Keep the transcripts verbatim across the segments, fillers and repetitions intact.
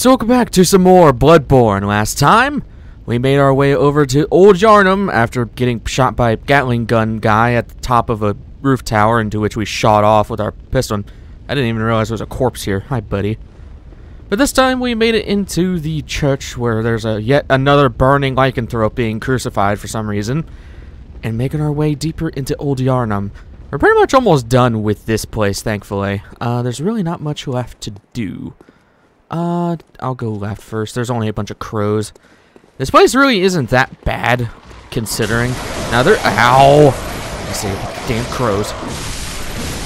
So welcome back to some more Bloodborne. Last time, we made our way over to Old Yharnam after getting shot by a Gatling gun guy at the top of a roof tower into which we shot off with our pistol. I didn't even realize there was a corpse here. Hi, buddy. But this time we made it into the church where there's a yet another burning Lycanthrope being crucified for some reason. And making our way deeper into Old Yharnam. We're pretty much almost done with this place, thankfully. Uh, there's really not much left to do. Uh, I'll go left first. There's only a bunch of crows. This place really isn't that bad, considering. Now they're- ow! I see damn crows.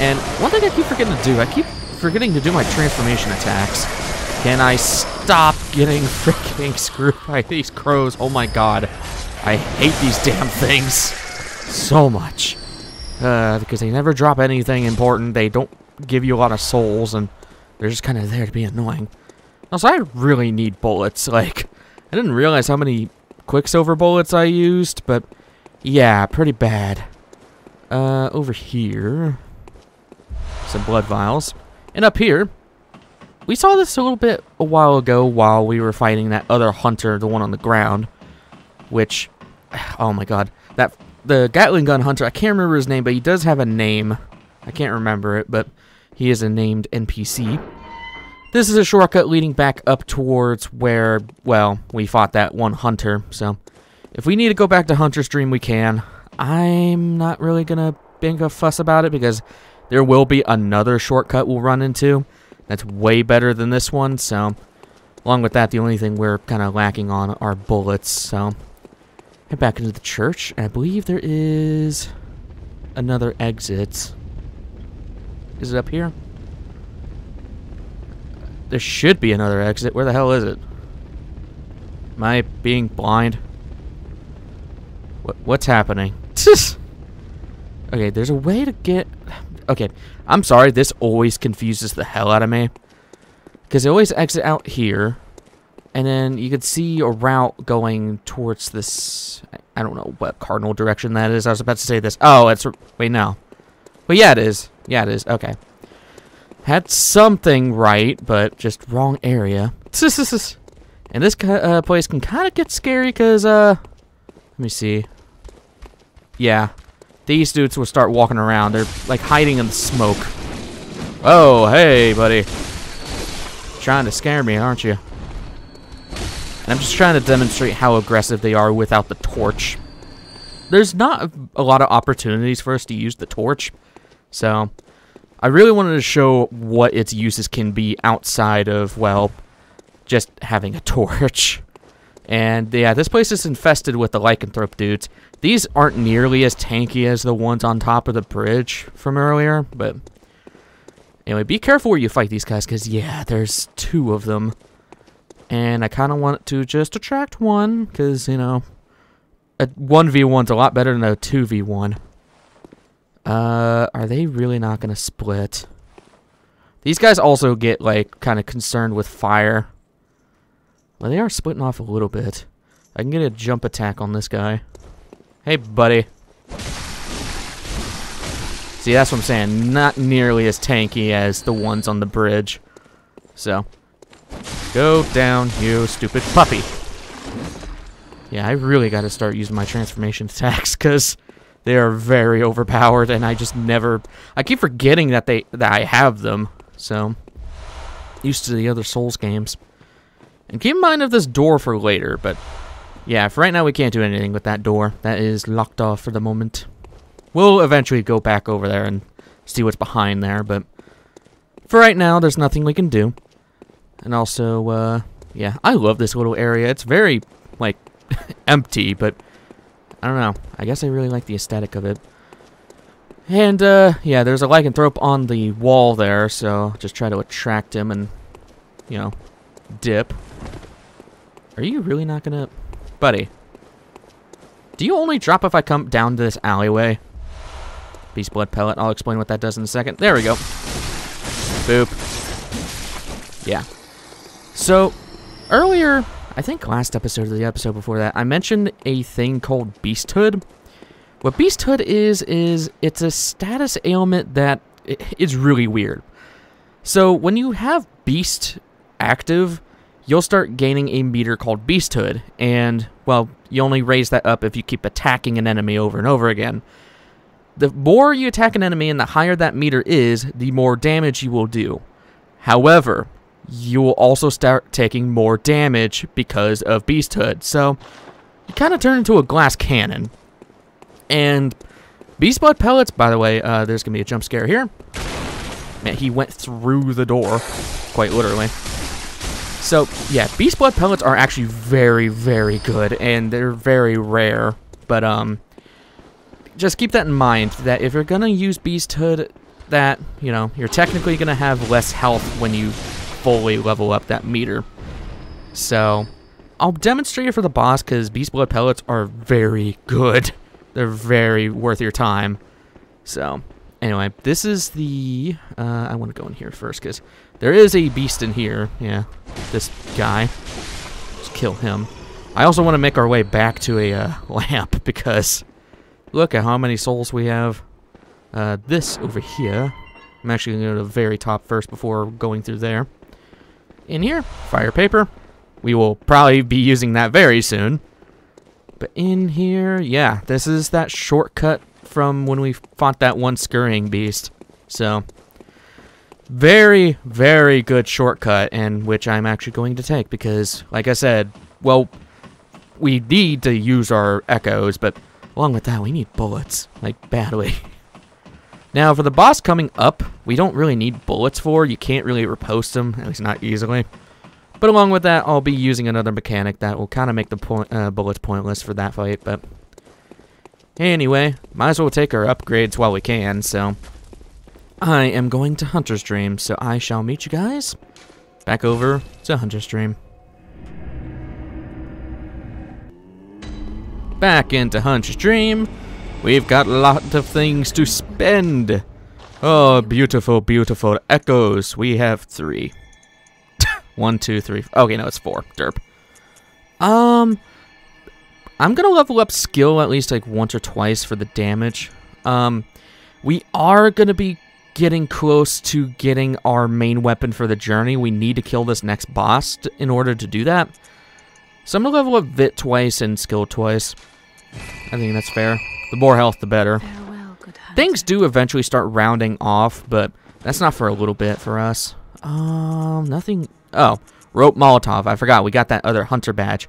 And one thing I keep forgetting to do, I keep forgetting to do my transformation attacks. Can I stop getting freaking screwed by these crows? Oh my god. I hate these damn things so much. Uh, because they never drop anything important, they don't give you a lot of souls, and they're just kind of there to be annoying. Also, I really need bullets. Like, I didn't realize how many Quicksilver bullets I used, but yeah, pretty bad. Uh, over here, some blood vials. And up here, we saw this a little bit a while ago while we were fighting that other hunter, the one on the ground, which, oh my god, that the Gatling gun hunter, I can't remember his name, but he does have a name. I can't remember it, but he is a named N P C. This is a shortcut leading back up towards where, well, we fought that one hunter, so if we need to go back to Hunter's Dream, we can. I'm not really gonna make a fuss about it because there will be another shortcut we'll run into that's way better than this one, so along with that, the only thing we're kind of lacking on are bullets, so head back into the church, and I believe there is another exit. Is it up here? There should be another exit. Where the hell is it? Am I being blind? What, what's happening? Okay, there's a way to get... Okay, I'm sorry. This always confuses the hell out of me. Because they always exit out here. And then you could see a route going towards this... I don't know what cardinal direction that is. I was about to say this. Oh, it's... Wait, no. Well, yeah, it is. Yeah, it is. Okay. Had something right, but just wrong area. And this uh, place can kind of get scary because, uh, let me see. Yeah, these dudes will start walking around. They're like hiding in the smoke. Oh, hey, buddy. Trying to scare me, aren't you? And I'm just trying to demonstrate how aggressive they are without the torch. There's not a lot of opportunities for us to use the torch, so... I really wanted to show what its uses can be outside of, well, just having a torch. And yeah, this place is infested with the Lycanthrope dudes. These aren't nearly as tanky as the ones on top of the bridge from earlier, but... Anyway, be careful where you fight these guys, because yeah, there's two of them. And I kind of want to just attract one, because, you know, a one v one's a lot better than a two v one. Uh, are they really not gonna split? These guys also get, like, kind of concerned with fire. Well, they are splitting off a little bit. I can get a jump attack on this guy. Hey, buddy. See, that's what I'm saying. Not nearly as tanky as the ones on the bridge. So, go down, you stupid puppy. Yeah, I really gotta start using my transformation attacks, because... They are very overpowered, and I just never... I keep forgetting that they that I have them, so... Used to the other Souls games. And keep in mind of this door for later, but... Yeah, for right now, we can't do anything with that door. That is locked off for the moment. We'll eventually go back over there and see what's behind there, but... For right now, there's nothing we can do. And also, uh... yeah, I love this little area. It's very, like, empty, but... I don't know. I guess I really like the aesthetic of it. And, uh, yeah, there's a Lycanthrope on the wall there, so just try to attract him and, you know, dip. Are you really not gonna... Buddy. Do you only drop if I come down to this alleyway? Beast Blood Pellet. I'll explain what that does in a second. There we go. Boop. Yeah. So, earlier... I think last episode or the episode before that, I mentioned a thing called Beasthood. What Beasthood is, is it's a status ailment that is really weird. So when you have Beast active, you'll start gaining a meter called Beasthood, and, well, you only raise that up if you keep attacking an enemy over and over again. The more you attack an enemy and the higher that meter is, the more damage you will do. However, you will also start taking more damage because of Beasthood, so you kind of turn into a glass cannon. And Beast Blood Pellets, by the way, uh, there's going to be a jump scare here. Man, he went through the door, quite literally. So, yeah, Beast Blood Pellets are actually very, very good, and they're very rare. But, um, just keep that in mind, that if you're going to use Beasthood, that, you know, you're technically going to have less health when you fully level up that meter. So, I'll demonstrate it for the boss, because Beast Blood Pellets are very good. They're very worth your time. So, anyway, this is the... Uh, I want to go in here first, because... there is a beast in here. Yeah, this guy. Let's kill him. I also want to make our way back to a uh, lamp, because look at how many souls we have. Uh, this over here. I'm actually going to go to the very top first before going through there. In here, fire paper. We will probably be using that very soon. But in here, yeah, this is that shortcut from when we fought that one scurrying beast. So... very, very good shortcut, and which I'm actually going to take because, like I said, well, we need to use our echoes, but along with that, we need bullets, like, badly. Now, for the boss coming up, we don't really need bullets for. You can't really repost them, at least not easily. But along with that, I'll be using another mechanic that will kind of make the point, uh, bullets pointless for that fight, but... anyway, might as well take our upgrades while we can, so... I am going to Hunter's Dream, so I shall meet you guys back over to Hunter's Dream. Back into Hunter's Dream. We've got lots of things to spend. Oh, beautiful, beautiful echoes. We have three. One, two, three. Okay, no, it's four. Derp. Um, I'm going to level up skill at least like once or twice for the damage. Um, we are going to be getting close to getting our main weapon for the journey. We need to kill this next boss t in order to do that. So I'm going to level up Vit twice and Skill twice. I think that's fair. The more health, the better. Farewell, good hunter. Things do eventually start rounding off, but that's not for a little bit for us. Um, nothing... Oh, Rope Molotov. I forgot. We got that other Hunter badge.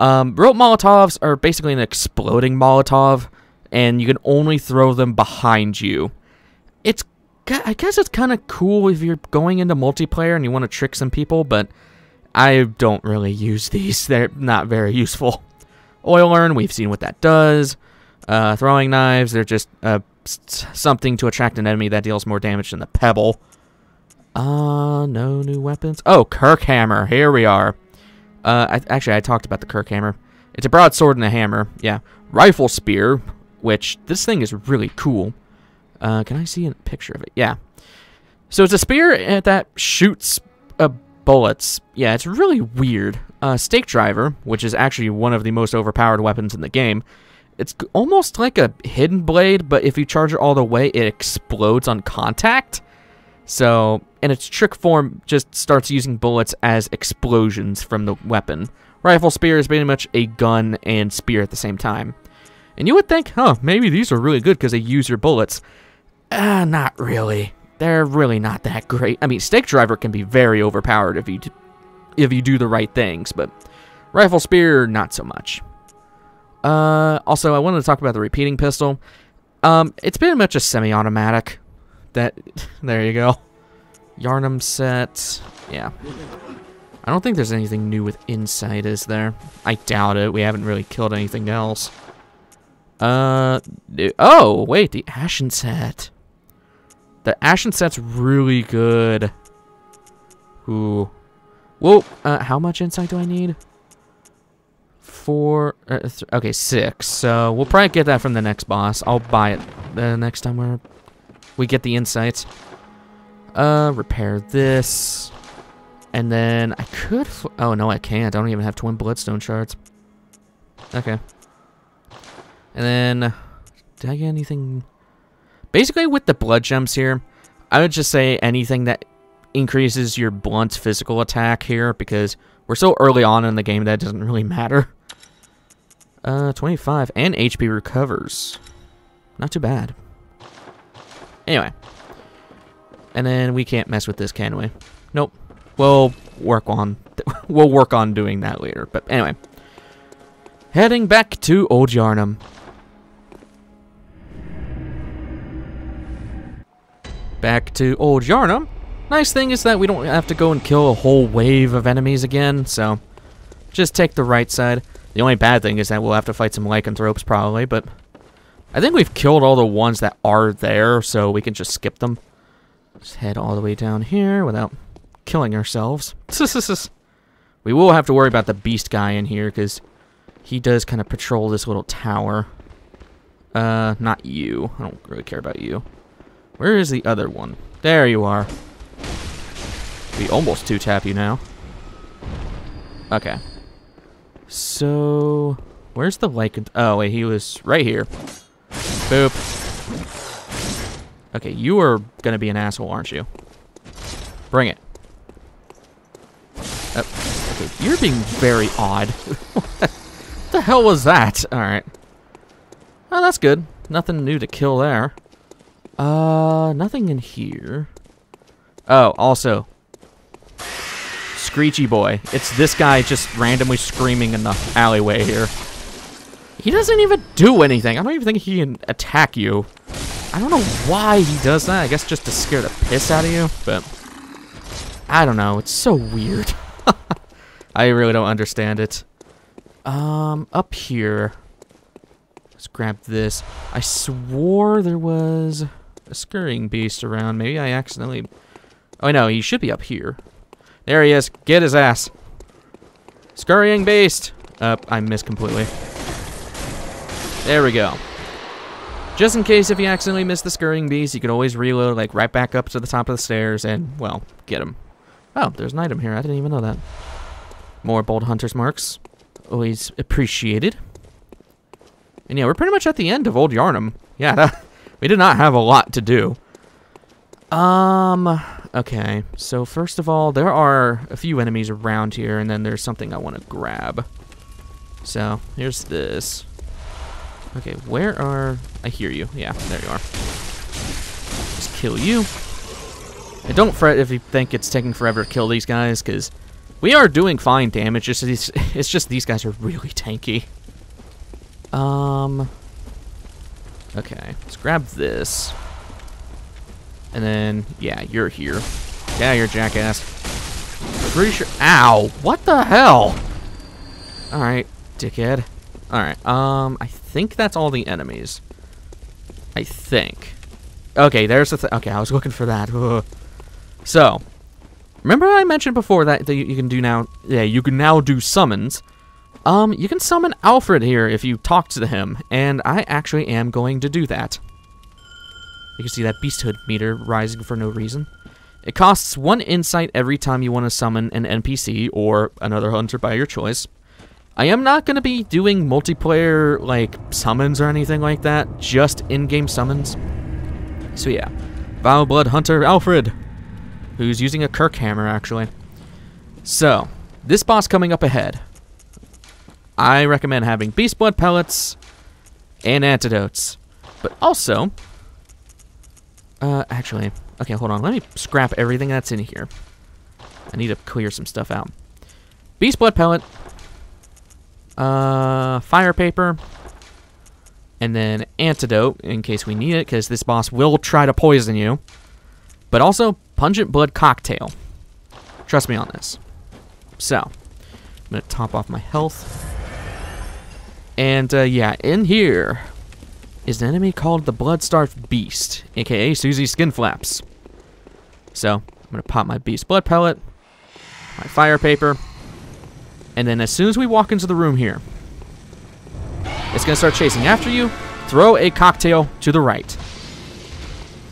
Um, Rope Molotovs are basically an exploding Molotov, and you can only throw them behind you. It's I guess it's kind of cool if you're going into multiplayer and you want to trick some people, but I don't really use these. They're not very useful. Oil urn, we've seen what that does. Uh, throwing knives, they're just uh, something to attract an enemy that deals more damage than the pebble. Uh, no new weapons. Oh, Kirkhammer, here we are. Uh, I, actually, I talked about the Kirkhammer. It's a broadsword and a hammer, yeah. Rifle Spear, which this thing is really cool. Uh, can I see a picture of it? Yeah. So it's a spear that shoots uh, bullets. Yeah, it's really weird. Uh, Stake Driver, which is actually one of the most overpowered weapons in the game. It's almost like a hidden blade, but if you charge it all the way, it explodes on contact. So, and its trick form just starts using bullets as explosions from the weapon. Rifle Spear is pretty much a gun and spear at the same time. And you would think, huh, maybe these are really good because they use your bullets. Uh, not really. They're really not that great. I mean, Stake Driver can be very overpowered if you do, if you do the right things, but Rifle Spear, not so much. Uh, also, I wanted to talk about the repeating pistol. Um, it's pretty much a semi-automatic. That, there you go. Yharnam set. Yeah. I don't think there's anything new with Insight, is there? I doubt it. We haven't really killed anything else. Uh, oh, wait, the Ashen set. The Ashen set's really good. Ooh. Whoa, uh, how much insight do I need? Four, uh, th okay, six. So we'll probably get that from the next boss. I'll buy it the next time we're, we get the insights. Uh, repair this. And then I could, oh no, I can't. I don't even have twin bloodstone shards. Okay. And then, did I get anything? Basically, with the blood gems here, I would just say anything that increases your blunt physical attack here, because We're so early on in the game that it doesn't really matter. Uh, twenty-five and H P recovers. Not too bad. Anyway. And then we can't mess with this, can we? Nope. We'll work on we'll work on doing that later. But anyway. Heading back to Old Yharnam. Back to Old Yharnam. Nice thing is that we don't have to go and kill a whole wave of enemies again, so just take the right side. The only bad thing is that we'll have to fight some lycanthropes probably, but I think we've killed all the ones that are there, so we can just skip them. Just head all the way down here without killing ourselves. We will have to worry about the beast guy in here, because he does kind of patrol this little tower. Uh, not you. I don't really care about you. Where is the other one? There you are. We almost two-tap you now. Okay. So... where's the lycanthrope? Oh, wait, he was right here. Boop. Okay, you are gonna be an asshole, aren't you? Bring it. Oh, okay, you're being very odd. What the hell was that? Alright. Oh, that's good. Nothing new to kill there. Uh, nothing in here. Oh, also... Screechy Boy. It's this guy just randomly screaming in the alleyway here. He doesn't even do anything. I don't even think he can attack you. I don't know why he does that. I guess just to scare the piss out of you, but I don't know. It's so weird. I really don't understand it. Um, up here. Let's grab this. I swore there was a scurrying beast around. Maybe I accidentally... Oh, no, he should be up here. There he is. Get his ass. Scurrying beast. Uh, I missed completely. There we go. Just in case if you accidentally missed the scurrying beast, you could always reload like right back up to the top of the stairs and, well, get him. Oh, there's an item here. I didn't even know that. More bold hunter's marks. Always appreciated. And yeah, we're pretty much at the end of Old Yharnam. Yeah, that, we did not have a lot to do. Um... Okay, so first of all, there are a few enemies around here, and then there's something I want to grab. So, here's this. Okay, where are... I hear you. Yeah, there you are. Just kill you. And don't fret if you think it's taking forever to kill these guys, because we are doing fine damage. It's just, these, it's just these guys are really tanky. Um... Okay, let's grab this. And then, yeah, you're here. Yeah, you're jackass. Pretty sure. Ow! What the hell? All right, dickhead. All right. Um, I think that's all the enemies. I think. Okay, there's the. Th okay, I was looking for that. Ugh. So, remember I mentioned before that, that you can do now. Yeah, you can now do summons. Um, you can summon Alfred here if you talk to him, and I actually am going to do that. You can see that Beasthood meter rising for no reason. It costs one insight every time you want to summon an N P C or another hunter by your choice. I am not going to be doing multiplayer, like, summons or anything like that. Just in-game summons. So yeah. Vileblood Hunter Alfred, who's using a Kirkhammer, actually. So, this boss coming up ahead. I recommend having Beast Blood Pellets and Antidotes. But also... Uh, actually, okay, hold on. Let me scrap everything that's in here. I need to clear some stuff out. Beast Blood Pellet. Uh, Fire Paper. And then Antidote, in case we need it, because this boss will try to poison you. But also, Pungent Blood Cocktail. Trust me on this. So, I'm going to top off my health. And, uh, yeah, in here... is an enemy called the Blood-Starved Beast, aka Susie Skinflaps. So, I'm gonna pop my Beast Blood Pellet, my Fire Paper, and then as soon as we walk into the room here, it's gonna start chasing after you. Throw a cocktail to the right.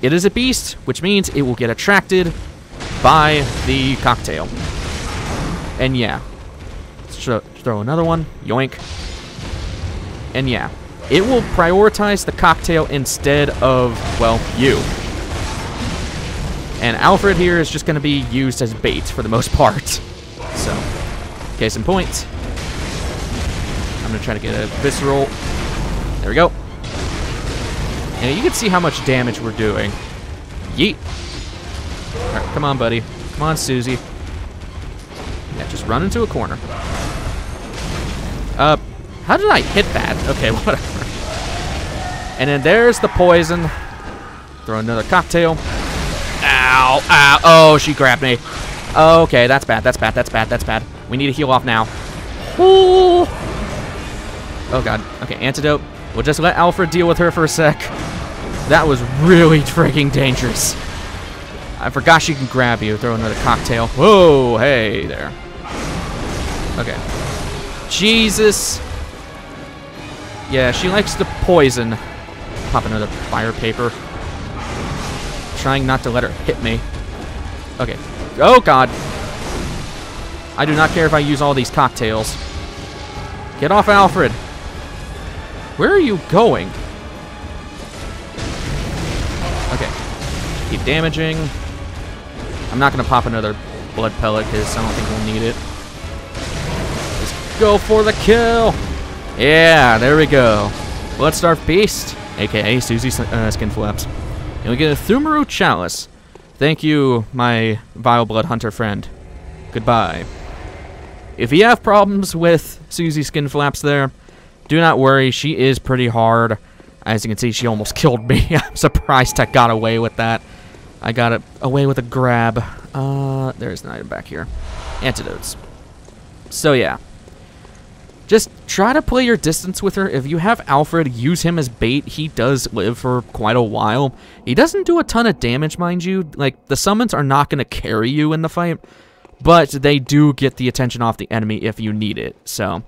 It is a beast, which means it will get attracted by the cocktail. And yeah, let's throw another one, yoink. And yeah. It will prioritize the cocktail instead of, well, you. And Alfred here is just going to be used as bait for the most part. So, Case in point. I'm going to try to get a visceral. There we go. And you can see how much damage we're doing. Yeet. All right, come on, buddy. Come on, Susie. Yeah, just run into a corner. Uh, how did I hit that? Okay, whatever. And then there's the poison. Throw another cocktail. Ow, ow. Oh, she grabbed me. Okay, that's bad, that's bad, that's bad, that's bad. We need to heal off now. Ooh. Oh, God. Okay, antidote. We'll just let Alfred deal with her for a sec. That was really freaking dangerous. I forgot she can grab you. Throw another cocktail. Whoa, hey there. Okay. Jesus. Yeah, she likes to poison. Pop another fire paper. Trying not to let her hit me. Okay. Oh, God. I do not care if I use all these cocktails. Get off, Alfred. Where are you going? Okay. Keep damaging. I'm not going to pop another blood pellet because I don't think we'll need it. Let's go for the kill. Yeah, there we go. Blood-Starved Beast, a k a. Susie uh, Skinflaps. And we get a Pthumeru Chalice. Thank you, my Vileblood Hunter friend. Goodbye. If you have problems with Susie Skinflaps there, do not worry. She is pretty hard. As you can see, she almost killed me. I'm surprised I got away with that. I got it away with a grab. Uh, there's an item back here. Antidotes. So, yeah. Just try to play your distance with her. If you have Alfred, use him as bait. He does live for quite a while. He doesn't do a ton of damage, mind you. Like, the summons are not going to carry you in the fight, but they do get the attention off the enemy if you need it, so.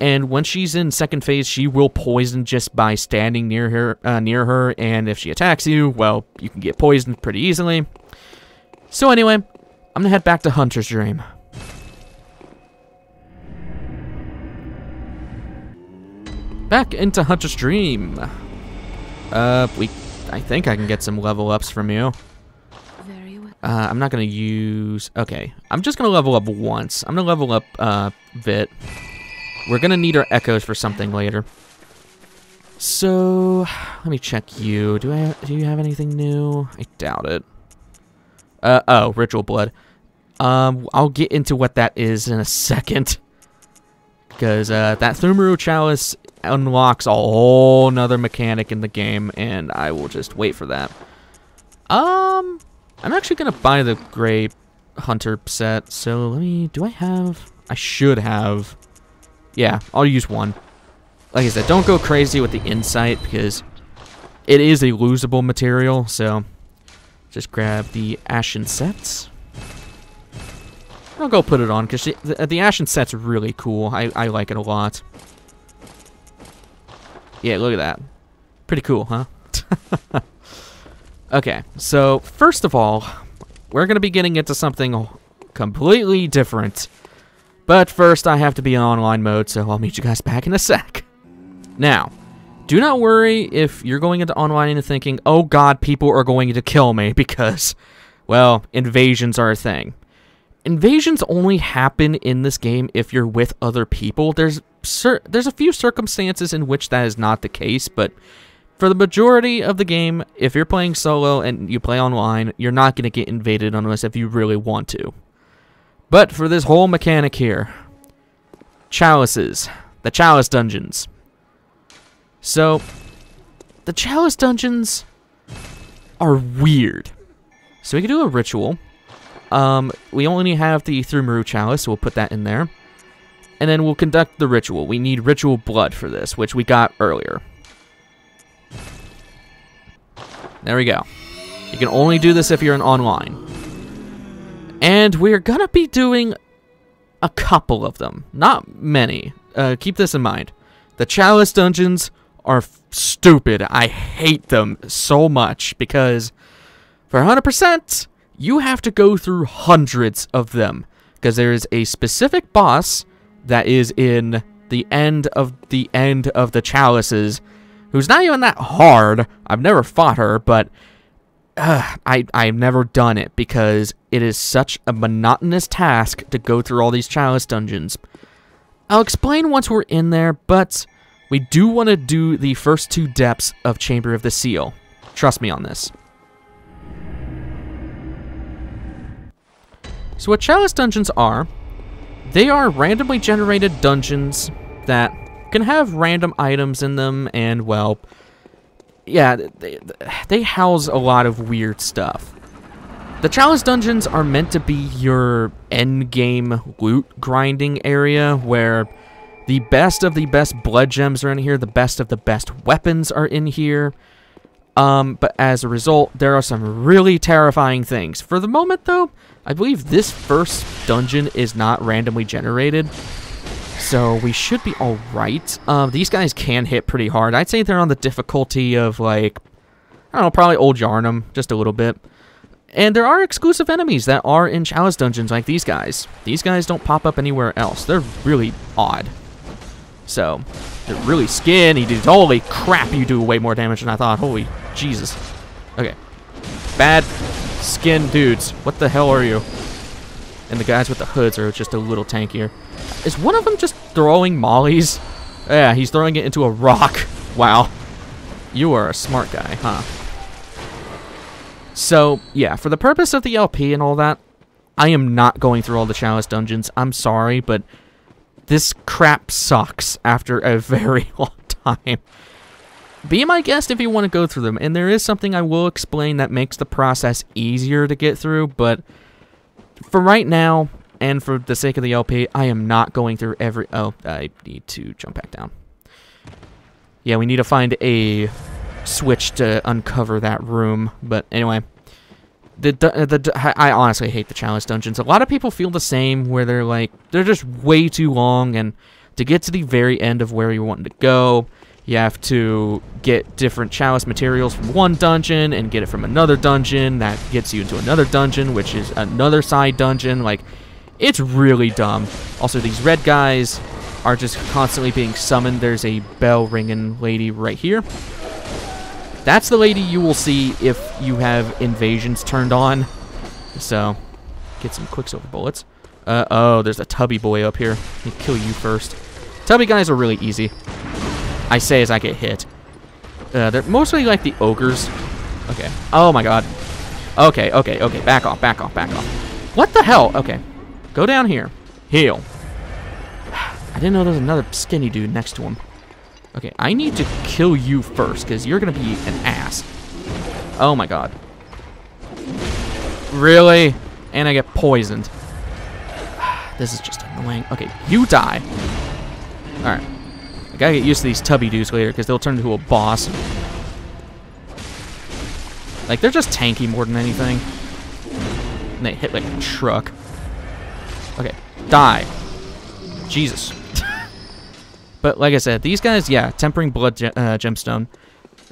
And when she's in second phase, she will poison just by standing near her, uh, near her, and if she attacks you, well, you can get poisoned pretty easily. So anyway, I'm going to head back to Hunter's Dream. Back into Hunter's Dream. Uh, we, I think I can get some level ups from you. Uh, I'm not gonna use, okay. I'm just gonna level up once. I'm gonna level up, uh, Vit. We're gonna need our echoes for something later. So, let me check you. Do I, do you have anything new? I doubt it. Uh, oh, Ritual Blood. Um, I'll get into what that is in a second. Because uh, that Pthumeru Chalice unlocks a whole nother mechanic in the game, and I will just wait for that. Um, I'm actually going to buy the Grey Hunter set, so let me, do I have, I should have, yeah, I'll use one. Like I said, don't go crazy with the Insight, because it is a losable material, so just grab the Ashen sets. I'll go put it on, because the, the Ashen set's really cool. I, I like it a lot. Yeah, look at that. Pretty cool, huh? Okay, so first of all, we're going to be getting into something completely different. But first, I have to be in online mode, so I'll meet you guys back in a sec. Now, do not worry if you're going into online and thinking, oh God, people are going to kill me, because, well, invasions are a thing. Invasions only happen in this game if you're with other people. There's cer there's a few circumstances in which that is not the case, but for the majority of the game, if you're playing solo and you play online, you're not going to get invaded unless if you really want to. But for this whole mechanic here, chalices, the Chalice Dungeons. So, the Chalice Dungeons are weird. So we can do a ritual. Um, we only have the Pthumeru Chalice, so we'll put that in there. And then we'll conduct the ritual. We need Ritual Blood for this, which we got earlier. There we go. You can only do this if you're in online. And we're gonna be doing a couple of them. Not many. Uh, keep this in mind. The Chalice Dungeons are f- stupid. I hate them so much because for one hundred percent... you have to go through hundreds of them because there is a specific boss that is in the end of the end of the chalices who's not even that hard. I've never fought her, but uh, I, I've never done it because it is such a monotonous task to go through all these Chalice Dungeons. I'll explain once we're in there, but we do want to do the first two depths of Chamber of the Seal. Trust me on this. So what Chalice Dungeons are, they are randomly generated dungeons that can have random items in them, and, well, yeah, they, they house a lot of weird stuff. The Chalice Dungeons are meant to be your endgame loot grinding area, where the best of the best blood gems are in here, the best of the best weapons are in here. Um, but as a result, there are some really terrifying things. For the moment, though, I believe this first dungeon is not randomly generated, so we should be alright. Uh, these guys can hit pretty hard. I'd say they're on the difficulty of, like, I don't know, probably Old Yharnam, just a little bit. And there are exclusive enemies that are in Chalice Dungeons, like these guys. These guys don't pop up anywhere else. They're really odd. So, they're really skinny dudes. Holy crap, you do way more damage than I thought. Holy Jesus. Okay. Bad skin dudes. What the hell are you? And the guys with the hoods are just a little tankier. Is one of them just throwing mollies? Yeah, he's throwing it into a rock. Wow. You are a smart guy, huh? So, yeah, for the purpose of the L P and all that, I am not going through all the Chalice Dungeons. I'm sorry, but this crap sucks after a very long time. Be my guest if you want to go through them. And there is something I will explain that makes the process easier to get through, but for right now, and for the sake of the L P, I am not going through every... Oh, I need to jump back down. Yeah, we need to find a switch to uncover that room. But anyway, the, the, the I honestly hate the Chalice Dungeons. A lot of people feel the same, where they're like, they're just way too long, and to get to the very end of where you're wanting to go, you have to get different Chalice materials from one dungeon and get it from another dungeon. That gets you into another dungeon, which is another side dungeon. Like... It's really dumb. Also, these red guys are just constantly being summoned. There's a bell ringing lady right here. That's the lady you will see if you have invasions turned on. So, get some quicksilver bullets. Uh oh, there's a tubby boy up here. He'll kill you first. Tubby guys are really easy. I say as I get hit. Uh, they're mostly like the ogres. Okay. Oh my god. Okay, okay, okay. Back off, back off, back off. What the hell? Okay. Go down here. Heal. I didn't know there was another skinny dude next to him. Okay, I need to kill you first, because you're going to be an ass. Oh my god. Really? And I get poisoned. This is just annoying. Okay, you die. Alright. I gotta get used to these tubby dudes later, because they'll turn into a boss. Like, they're just tanky more than anything. And they hit like a truck. Okay, die. Jesus. But like I said, these guys, yeah, tempering blood ge uh, gemstone.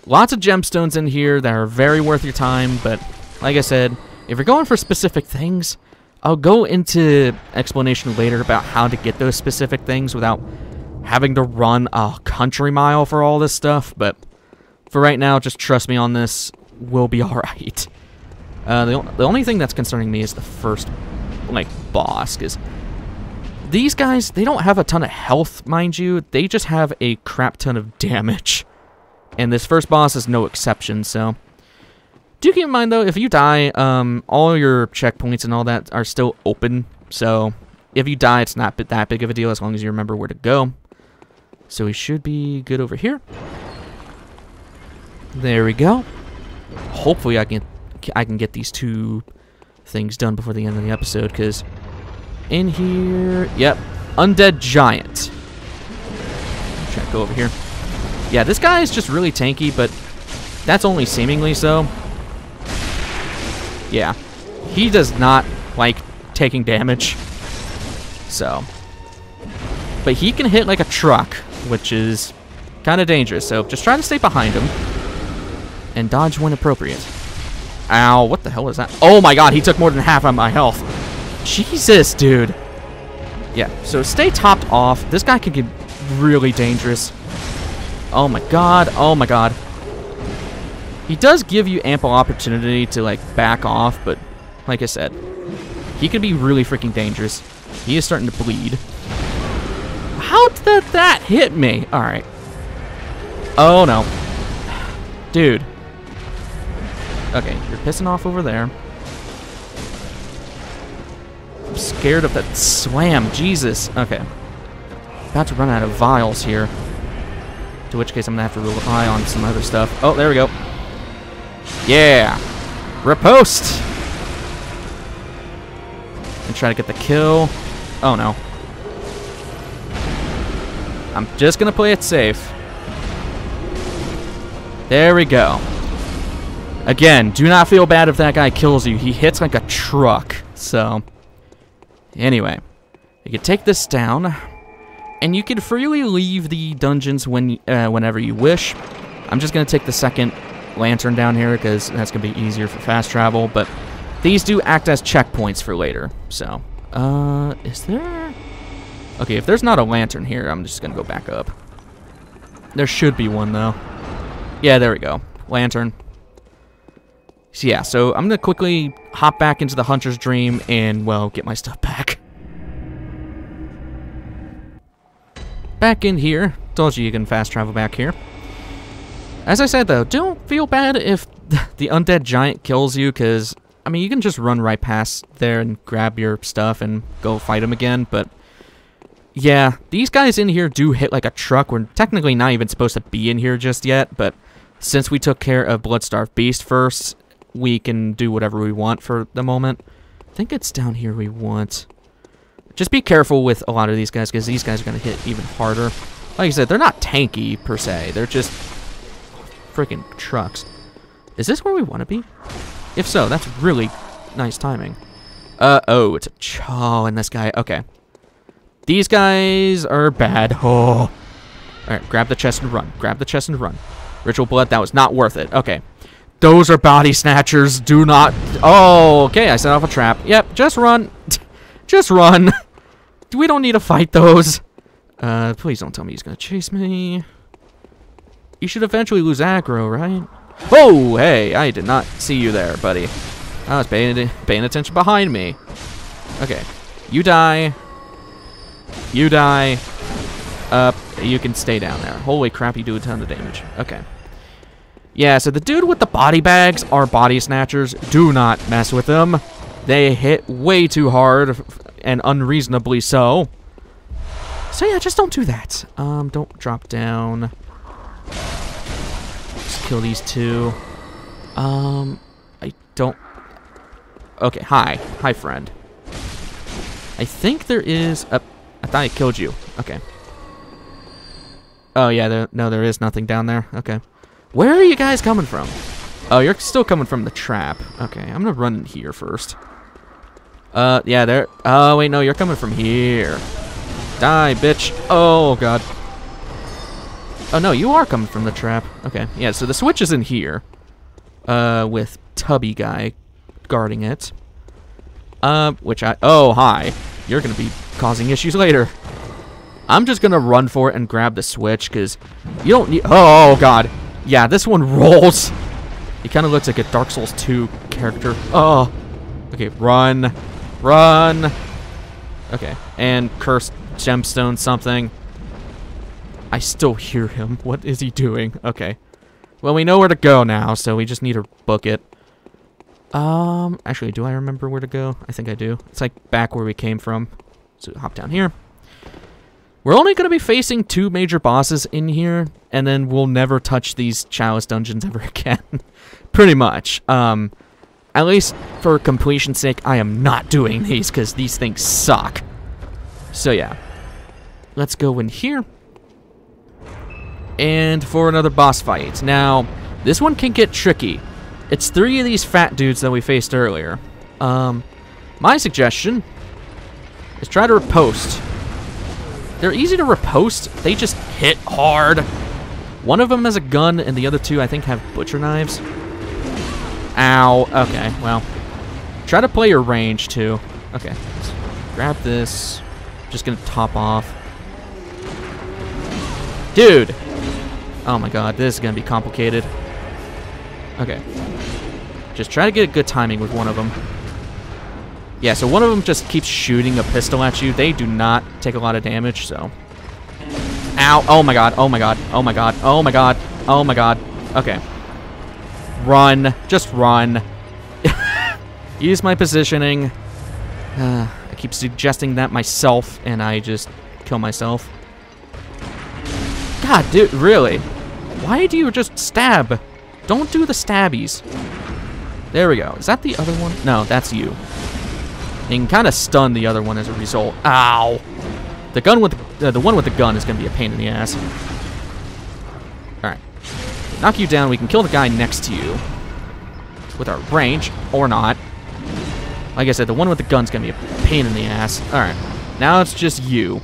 Lots of gemstones in here that are very worth your time, but like I said, if you're going for specific things, I'll go into explanation later about how to get those specific things without having to run a country mile for all this stuff, but for right now, just trust me on this, we'll be alright. Uh, the, the only thing that's concerning me is the first like boss, because these guys, they don't have a ton of health, mind you, they just have a crap ton of damage, and this first boss is no exception. So do keep in mind, though, if you die, um all your checkpoints and all that are still open, so if you die, it's not that big of a deal as long as you remember where to go. So we should be good over here. There we go. Hopefully I can I can get these two things done before the end of the episode, because in here, yep, undead giant. Check over here. Yeah, this guy is just really tanky, but that's only seemingly so. Yeah, he does not like taking damage, so, but he can hit like a truck, which is kind of dangerous, so just try to stay behind him and dodge when appropriate. Ow, what the hell is that? Oh my god, he took more than half of my health. Jesus, dude. Yeah, so stay topped off. This guy can get really dangerous. Oh my god, oh my god. He does give you ample opportunity to, like, back off, but like I said, he could be really freaking dangerous. He is starting to bleed. How did that hit me? Alright. Oh, no. Dude. Okay, you're pissing off over there. I'm scared of that slam. Jesus. Okay. About to run out of vials here. To which case I'm going to have to rely on some other stuff. Oh, there we go. Yeah. Riposte. And try to get the kill. Oh, no. I'm just going to play it safe. There we go. Again, do not feel bad if that guy kills you. He hits like a truck. So, anyway. You can take this down. And you can freely leave the dungeons when uh, whenever you wish. I'm just going to take the second lantern down here because that's going to be easier for fast travel. But these do act as checkpoints for later. So, uh, is there... Okay, if there's not a lantern here, I'm just going to go back up. There should be one, though. Yeah, there we go. Lantern. So, yeah, so I'm going to quickly hop back into the Hunter's Dream and, well, get my stuff back. Back in here. Told you you can fast travel back here. As I said, though, don't feel bad if the undead giant kills you, because, I mean, you can just run right past there and grab your stuff and go fight him again, but... Yeah, these guys in here do hit like a truck. We're technically not even supposed to be in here just yet, but since we took care of Blood-Starved Beast first, we can do whatever we want for the moment. I think it's down here we want. Just be careful with a lot of these guys, because these guys are going to hit even harder. Like I said, they're not tanky, per se. They're just freaking trucks. Is this where we want to be? If so, that's really nice timing. Uh-oh, it's a chaw in this guy. Okay. These guys are bad. Oh. Alright, grab the chest and run. Grab the chest and run. Ritual Blood, that was not worth it. Okay. Those are body snatchers. Do not... Oh, okay. I set off a trap. Yep, just run. Just run. We don't need to fight those. Uh, please don't tell me he's going to chase me. You should eventually lose aggro, right? Oh, hey. I did not see you there, buddy. I was paying, paying attention behind me. Okay. You die. You die. Up. Uh, you can stay down there. Holy crap, you do a ton of damage. Okay. Yeah, so the dude with the body bags are body snatchers. Do not mess with them. They hit way too hard, and unreasonably so. So yeah, just don't do that. Um, don't drop down. Just kill these two. Um, I don't... Okay, hi. Hi, friend. I think there is a... I thought I killed you. Okay. Oh, yeah. There, no, there is nothing down there. Okay. Where are you guys coming from? Oh, you're still coming from the trap. Okay. I'm going to run in here first. Uh, yeah, there. Oh, wait, no. You're coming from here. Die, bitch. Oh, God. Oh, no. You are coming from the trap. Okay. Yeah, so the switch is in here. Uh, with Tubby Guy guarding it. Uh, which I... Oh, hi. You're going to be... causing issues later. I'm just gonna run for it and grab the switch because you don't need. Oh god, yeah, this one rolls. He kind of looks like a Dark Souls two character. Oh, okay, run, run. Okay, and cursed gemstone something. I still hear him. What is he doing? Okay, well we know where to go now, so we just need to book it. Um, actually, do I remember where to go? I think I do. It's like back where we came from. So hop down here. We're only going to be facing two major bosses in here, and then we'll never touch these Chalice Dungeons ever again. Pretty much. Um, at least for completion's sake, I am not doing these, because these things suck. So yeah. Let's go in here. And for another boss fight. Now, this one can get tricky. It's three of these fat dudes that we faced earlier. Um, my suggestion... is try to riposte. They're easy to riposte. They just hit hard. One of them has a gun, and the other two, I think, have butcher knives. Ow. Okay, well. Try to play your range, too. Okay. Let's grab this. Just gonna top off. Dude! Oh, my God. This is gonna be complicated. Okay. Just try to get a good timing with one of them. Yeah, so one of them just keeps shooting a pistol at you. They do not take a lot of damage, so... Ow! Oh my god, oh my god, oh my god, oh my god, oh my god. Okay. Run. Just run. Use my positioning. Uh, I keep suggesting that myself, and I just kill myself. God, dude, really? Why do you just stab? Don't do the stabbies. There we go. Is that the other one? No, that's you. You can kind of stun the other one as a result. Ow! The gun with the, uh, the one with the gun is going to be a pain in the ass. All right, knock you down. We can kill the guy next to you with our range, or not. Like I said, the one with the gun's going to be a pain in the ass. All right, now it's just you.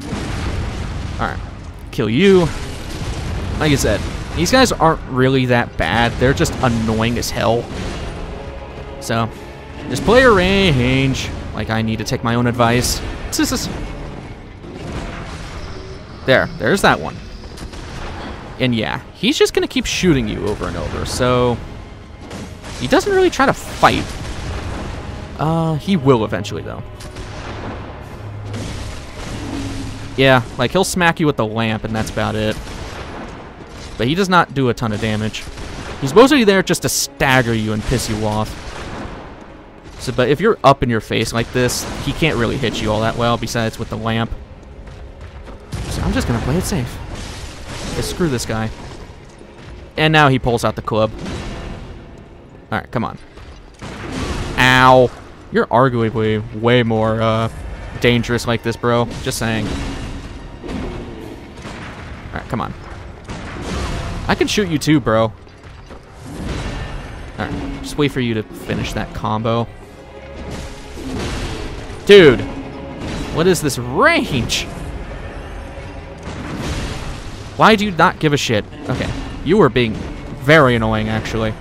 All right, kill you. Like I said, these guys aren't really that bad. They're just annoying as hell. So. Just play a range. Like I need to take my own advice. There, there's that one. And yeah, he's just gonna keep shooting you over and over, so he doesn't really try to fight. Uh, he will eventually though. Yeah, like he'll smack you with the lamp and that's about it. But he does not do a ton of damage. He's mostly there just to stagger you and piss you off. So, but if you're up in your face like this, he can't really hit you all that well, besides with the lamp. So I'm just going to play it safe. Okay, screw this guy. And now he pulls out the club. Alright, come on. Ow. You're arguably way more uh, dangerous like this, bro. Just saying. Alright, come on. I can shoot you too, bro. Alright, just wait for you to finish that combo. Dude, what is this range? Why do you not give a shit? Okay, you were being very annoying, actually.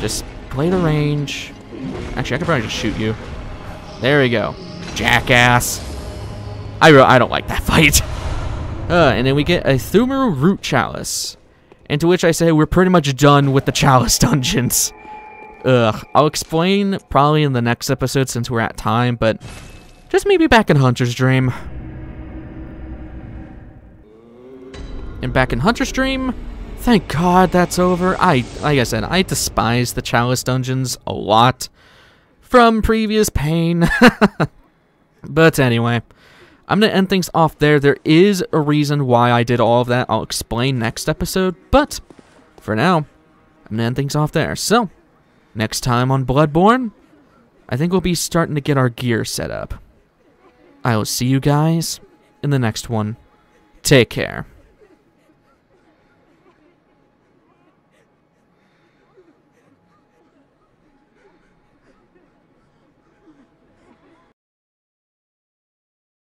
Just play the range. Actually, I could probably just shoot you. There we go. Jackass. I, re I don't like that fight. Uh, and then we get a Pthumeru Root Chalice. Into which I say we're pretty much done with the Chalice Dungeons. Ugh, I'll explain probably in the next episode since we're at time, but just maybe back in Hunter's Dream. And back in Hunter's Dream, thank God that's over. I, like I said, I despise the Chalice Dungeons a lot from previous pain. But anyway, I'm going to end things off there. There is a reason why I did all of that. I'll explain next episode, but for now, I'm going to end things off there. So... next time on Bloodborne, I think we'll be starting to get our gear set up. I will see you guys in the next one. Take care.